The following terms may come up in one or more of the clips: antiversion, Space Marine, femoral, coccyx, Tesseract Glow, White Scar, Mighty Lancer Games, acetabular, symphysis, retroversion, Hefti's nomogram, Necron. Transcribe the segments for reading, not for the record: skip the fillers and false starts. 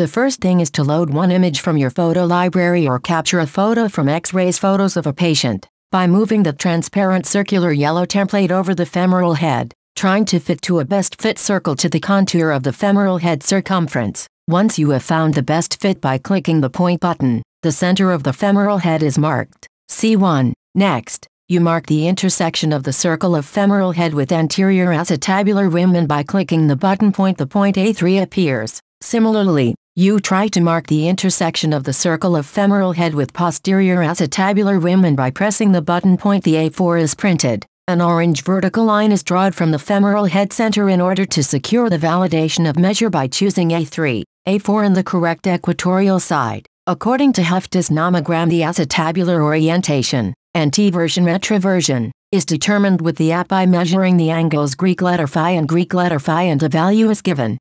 The first thing is to load one image from your photo library or capture a photo from X-rays photos of a patient by moving the transparent circular yellow template over the femoral head, trying to fit to a best fit circle to the contour of the femoral head circumference. Once you have found the best fit by clicking the point button, the center of the femoral head is marked, C1. Next, you mark the intersection of the circle of femoral head with anterior acetabular rim, and by clicking the button point the point A3 appears. Similarly, you try to mark the intersection of the circle of femoral head with posterior acetabular rim, and by pressing the button point the A4 is printed. An orange vertical line is drawn from the femoral head center in order to secure the validation of measure by choosing A3, A4 and the correct equatorial side. According to Hefti's nomogram, the acetabular orientation, antiversion retroversion, is determined with the app by measuring the angles Greek letter phi, and a value is given.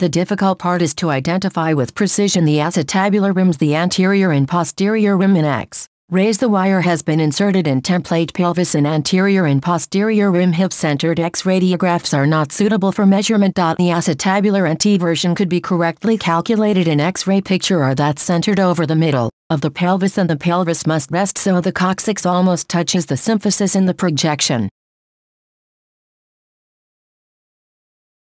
The difficult part is to identify with precision the acetabular rims, the anterior and posterior rim in X. Raise the wire has been inserted in template pelvis, and anterior and posterior rim hip-centered X radiographs are not suitable for measurement. The acetabular antiversion could be correctly calculated in X-ray picture or that centered over the middle of the pelvis, and the pelvis must rest so the coccyx almost touches the symphysis in the projection.